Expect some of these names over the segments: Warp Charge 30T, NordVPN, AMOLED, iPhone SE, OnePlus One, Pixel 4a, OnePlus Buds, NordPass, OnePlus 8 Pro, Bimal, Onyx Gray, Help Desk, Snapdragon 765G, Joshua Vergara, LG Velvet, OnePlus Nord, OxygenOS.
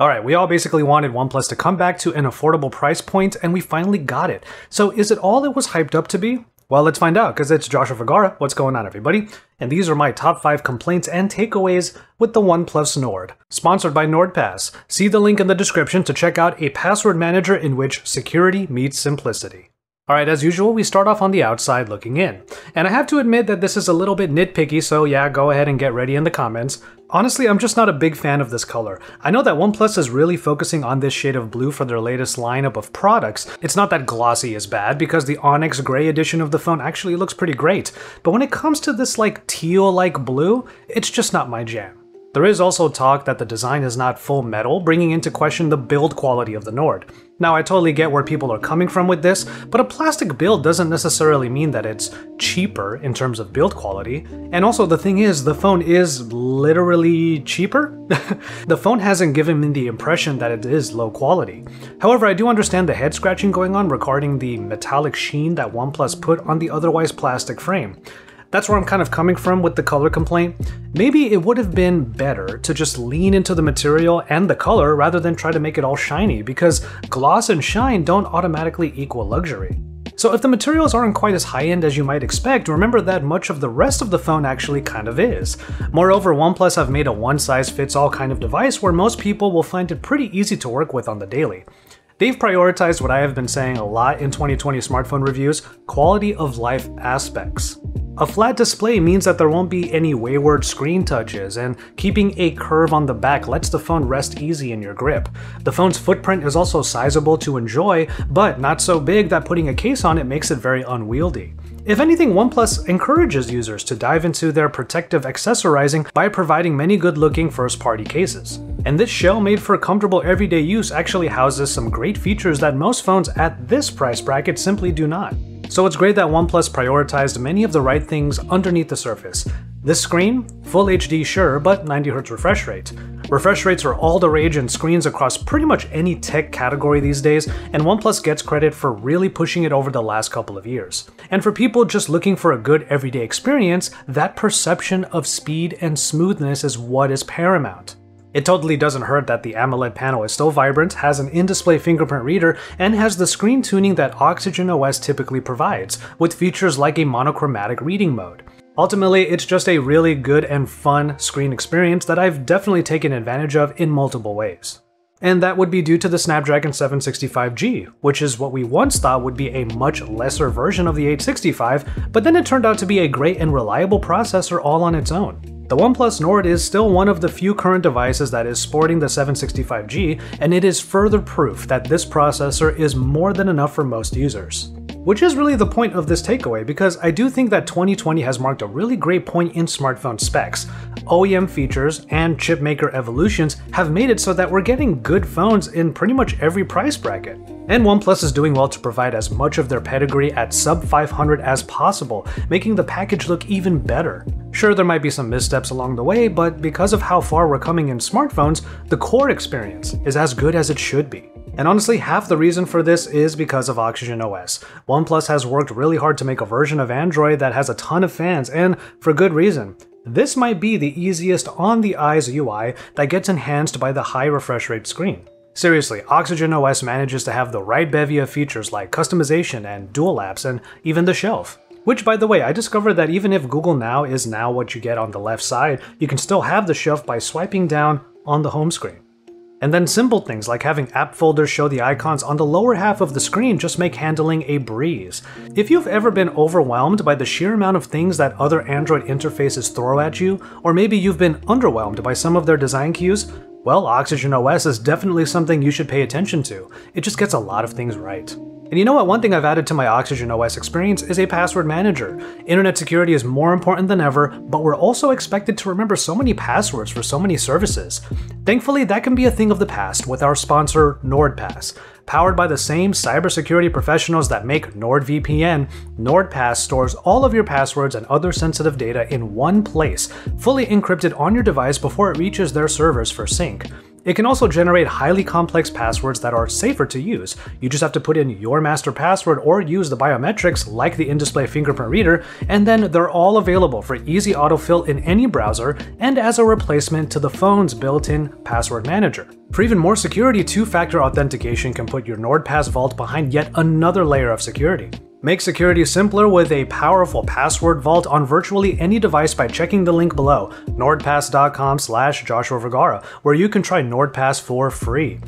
Alright, we all basically wanted OnePlus to come back to an affordable price point, and we finally got it. So is it all it was hyped up to be? Well, let's find out, because it's Joshua Vergara. What's going on, everybody? And these are my top 5 complaints and takeaways with the OnePlus Nord. Sponsored by NordPass. See the link in the description to check out a password manager in which security meets simplicity. Alright, as usual, we start off on the outside looking in. And I have to admit that this is a little bit nitpicky, so yeah, go ahead and get ready in the comments. Honestly, I'm just not a big fan of this color. I know that OnePlus is really focusing on this shade of blue for their latest lineup of products. It's not that glossy is bad, because the Onyx Gray edition of the phone actually looks pretty great. But when it comes to this like teal-like blue, it's just not my jam. There is also talk that the design is not full metal, bringing into question the build quality of the Nord. Now, I totally get where people are coming from with this, but a plastic build doesn't necessarily mean that it's cheaper in terms of build quality. And also, the thing is, the phone is literally cheaper. The phone hasn't given me the impression that it is low quality. However, I do understand the head scratching going on regarding the metallic sheen that OnePlus put on the otherwise plastic frame. That's where I'm kind of coming from with the color complaint. Maybe it would have been better to just lean into the material and the color rather than try to make it all shiny, because gloss and shine don't automatically equal luxury. So if the materials aren't quite as high-end as you might expect, remember that much of the rest of the phone actually kind of is. Moreover, OnePlus have made a one-size-fits-all kind of device where most people will find it pretty easy to work with on the daily. They've prioritized what I have been saying a lot in 2020 smartphone reviews, quality of life aspects. A flat display means that there won't be any wayward screen touches, and keeping a curve on the back lets the phone rest easy in your grip. The phone's footprint is also sizable to enjoy, but not so big that putting a case on it makes it very unwieldy. If anything, OnePlus encourages users to dive into their protective accessorizing by providing many good-looking first-party cases. And this shell made for comfortable everyday use actually houses some great features that most phones at this price bracket simply do not. So it's great that OnePlus prioritized many of the right things underneath the surface. This screen? Full HD sure, but 90Hz refresh rate. Refresh rates are all the rage in screens across pretty much any tech category these days, and OnePlus gets credit for really pushing it over the last couple of years. And for people just looking for a good everyday experience, that perception of speed and smoothness is what is paramount. It totally doesn't hurt that the AMOLED panel is still vibrant, has an in-display fingerprint reader, and has the screen tuning that OxygenOS typically provides, with features like a monochromatic reading mode. Ultimately, it's just a really good and fun screen experience that I've definitely taken advantage of in multiple ways. And that would be due to the Snapdragon 765G, which is what we once thought would be a much lesser version of the 865, but then it turned out to be a great and reliable processor all on its own. The OnePlus Nord is still one of the few current devices that is sporting the 765G, and it is further proof that this processor is more than enough for most users. Which is really the point of this takeaway, because I do think that 2020 has marked a really great point in smartphone specs. OEM features and chipmaker evolutions have made it so that we're getting good phones in pretty much every price bracket. And OnePlus is doing well to provide as much of their pedigree at sub 500 as possible, making the package look even better. Sure, there might be some missteps along the way, but because of how far we're coming in smartphones, the core experience is as good as it should be. And honestly, half the reason for this is because of OxygenOS. OnePlus has worked really hard to make a version of Android that has a ton of fans, and for good reason. This might be the easiest on-the-eyes UI that gets enhanced by the high refresh rate screen. Seriously, OxygenOS manages to have the right bevy of features like customization and dual apps and even the shelf. Which, by the way, I discovered that even if Google Now is now what you get on the left side, you can still have the shelf by swiping down on the home screen. And then simple things like having app folders show the icons on the lower half of the screen just make handling a breeze. If you've ever been overwhelmed by the sheer amount of things that other Android interfaces throw at you, or maybe you've been underwhelmed by some of their design cues, well, OxygenOS is definitely something you should pay attention to. It just gets a lot of things right. And you know what? One thing I've added to my OxygenOS experience is a password manager. Internet security is more important than ever, but we're also expected to remember so many passwords for so many services. Thankfully, that can be a thing of the past with our sponsor, NordPass. Powered by the same cybersecurity professionals that make NordVPN, NordPass stores all of your passwords and other sensitive data in one place, fully encrypted on your device before it reaches their servers for sync. It can also generate highly complex passwords that are safer to use. You just have to put in your master password or use the biometrics like the in-display fingerprint reader, and then they're all available for easy autofill in any browser and as a replacement to the phone's built-in password manager. For even more security, two-factor authentication can put your NordPass vault behind yet another layer of security. Make security simpler with a powerful password vault on virtually any device by checking the link below, nordpass.com/Joshua Vergara, where you can try NordPass for free.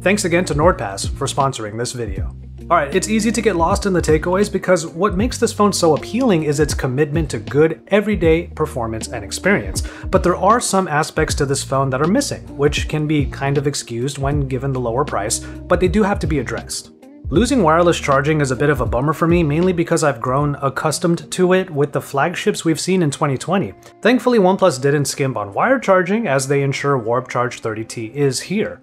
Thanks again to NordPass for sponsoring this video. Alright, it's easy to get lost in the takeaways because what makes this phone so appealing is its commitment to good, everyday performance and experience. But there are some aspects to this phone that are missing, which can be kind of excused when given the lower price, but they do have to be addressed. Losing wireless charging is a bit of a bummer for me, mainly because I've grown accustomed to it with the flagships we've seen in 2020. Thankfully, OnePlus didn't skimp on wired charging as they ensure Warp Charge 30T is here.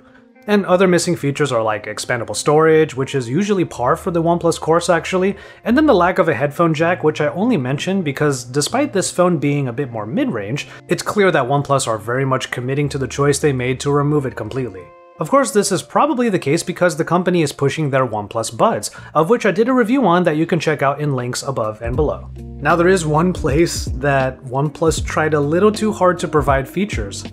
And other missing features are like expandable storage, which is usually par for the OnePlus course actually, and then the lack of a headphone jack, which I only mention because despite this phone being a bit more mid-range, it's clear that OnePlus are very much committing to the choice they made to remove it completely. Of course, this is probably the case because the company is pushing their OnePlus Buds, of which I did a review on that you can check out in links above and below. Now there is one place that OnePlus tried a little too hard to provide features.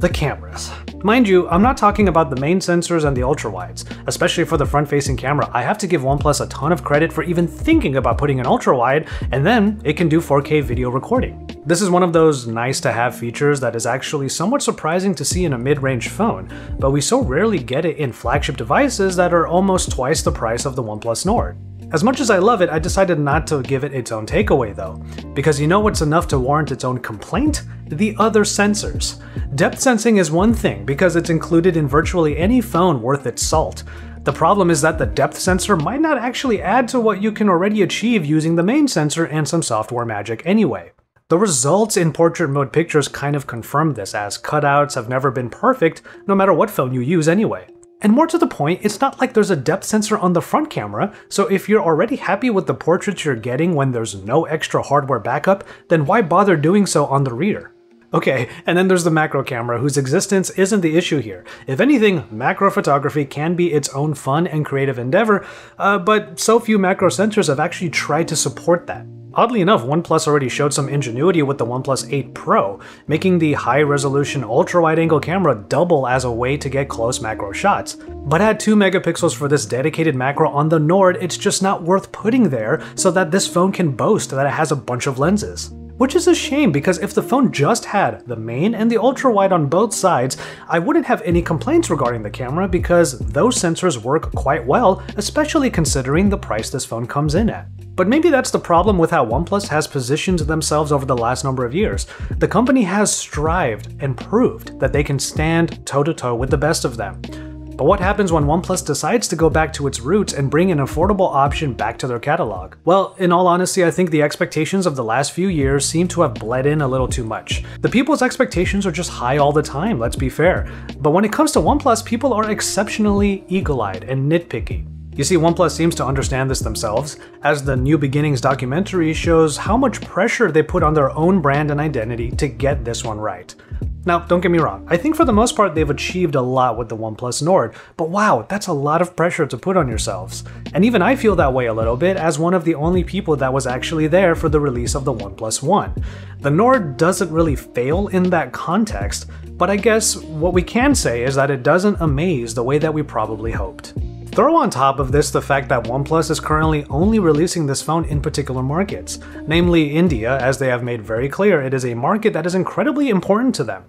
The cameras. Mind you, I'm not talking about the main sensors and the ultra-wides. Especially for the front-facing camera, I have to give OnePlus a ton of credit for even thinking about putting an ultra-wide, and then it can do 4K video recording. This is one of those nice-to-have features that is actually somewhat surprising to see in a mid-range phone, but we so rarely get it in flagship devices that are almost twice the price of the OnePlus Nord. As much as I love it, I decided not to give it its own takeaway though, because you know what's enough to warrant its own complaint? The other sensors. Depth sensing is one thing because it's included in virtually any phone worth its salt. The problem is that the depth sensor might not actually add to what you can already achieve using the main sensor and some software magic anyway. The results in portrait mode pictures kind of confirm this, as cutouts have never been perfect no matter what phone you use anyway. And more to the point, it's not like there's a depth sensor on the front camera, so if you're already happy with the portraits you're getting when there's no extra hardware backup, then why bother doing so on the rear? Okay, and then there's the macro camera, whose existence isn't the issue here. If anything, macro photography can be its own fun and creative endeavor, but so few macro sensors have actually tried to support that. Oddly enough, OnePlus already showed some ingenuity with the OnePlus 8 Pro, making the high-resolution ultra-wide-angle camera double as a way to get close macro shots. But at 2 megapixels for this dedicated macro on the Nord, it's just not worth putting there so that this phone can boast that it has a bunch of lenses. Which is a shame, because if the phone just had the main and the ultra-wide on both sides, I wouldn't have any complaints regarding the camera because those sensors work quite well, especially considering the price this phone comes in at. But maybe that's the problem with how OnePlus has positioned themselves over the last number of years. The company has strived and proved that they can stand toe-to-toe with the best of them. But what happens when OnePlus decides to go back to its roots and bring an affordable option back to their catalog? Well, in all honesty, I think the expectations of the last few years seem to have bled in a little too much. The people's expectations are just high all the time, let's be fair. But when it comes to OnePlus, people are exceptionally eagle-eyed and nitpicky. You see, OnePlus seems to understand this themselves, as the New Beginnings documentary shows how much pressure they put on their own brand and identity to get this one right. Now, don't get me wrong, I think for the most part they've achieved a lot with the OnePlus Nord, but wow, that's a lot of pressure to put on yourselves. And even I feel that way a little bit, as one of the only people that was actually there for the release of the OnePlus One. The Nord doesn't really fail in that context, but I guess what we can say is that it doesn't amaze the way that we probably hoped. Throw on top of this the fact that OnePlus is currently only releasing this phone in particular markets, namely India, as they have made very clear it is a market that is incredibly important to them.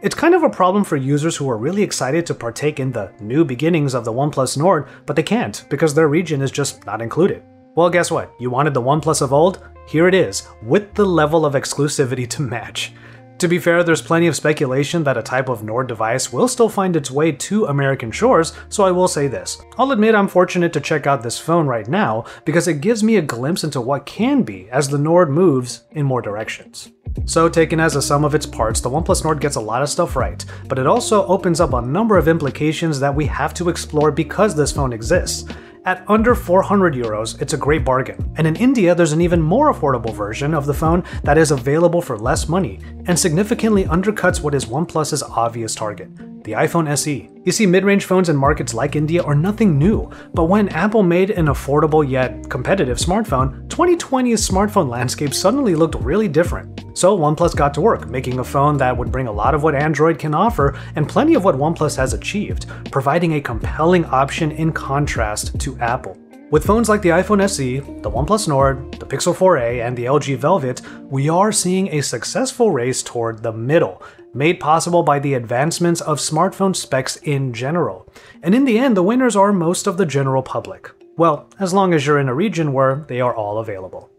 It's kind of a problem for users who are really excited to partake in the new beginnings of the OnePlus Nord, but they can't because their region is just not included. Well, guess what? You wanted the OnePlus of old? Here it is, with the level of exclusivity to match. To be fair, there's plenty of speculation that a type of Nord device will still find its way to American shores, so I will say this. I'll admit I'm fortunate to check out this phone right now because it gives me a glimpse into what can be as the Nord moves in more directions. So taken as a sum of its parts, the OnePlus Nord gets a lot of stuff right, but it also opens up a number of implications that we have to explore because this phone exists. At under 400 euros, it's a great bargain. And in India, there's an even more affordable version of the phone that is available for less money and significantly undercuts what is OnePlus's obvious target, the iPhone SE. You see, mid-range phones in markets like India are nothing new, but when Apple made an affordable yet competitive smartphone, 2020's smartphone landscape suddenly looked really different. So OnePlus got to work, making a phone that would bring a lot of what Android can offer and plenty of what OnePlus has achieved, providing a compelling option in contrast to Apple. With phones like the iPhone SE, the OnePlus Nord, the Pixel 4a, and the LG Velvet, we are seeing a successful race toward the middle, made possible by the advancements of smartphone specs in general. And in the end, the winners are most of the general public. Well, as long as you're in a region where they are all available.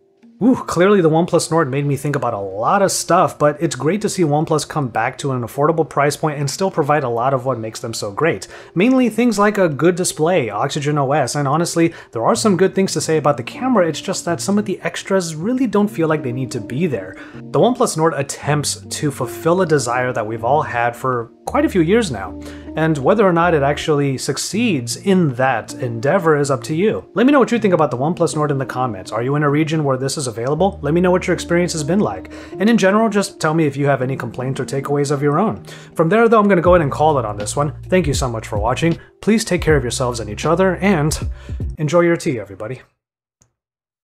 Ooh, clearly the OnePlus Nord made me think about a lot of stuff, but it's great to see OnePlus come back to an affordable price point and still provide a lot of what makes them so great. Mainly things like a good display, OxygenOS, and honestly, there are some good things to say about the camera, it's just that some of the extras really don't feel like they need to be there. The OnePlus Nord attempts to fulfill a desire that we've all had for quite a few years now. And whether or not it actually succeeds in that endeavor is up to you. Let me know what you think about the OnePlus Nord in the comments. Are you in a region where this is available? Let me know what your experience has been like. And in general, just tell me if you have any complaints or takeaways of your own. From there though, I'm going to go ahead and call it on this one. Thank you so much for watching. Please take care of yourselves and each other, and enjoy your tea, everybody.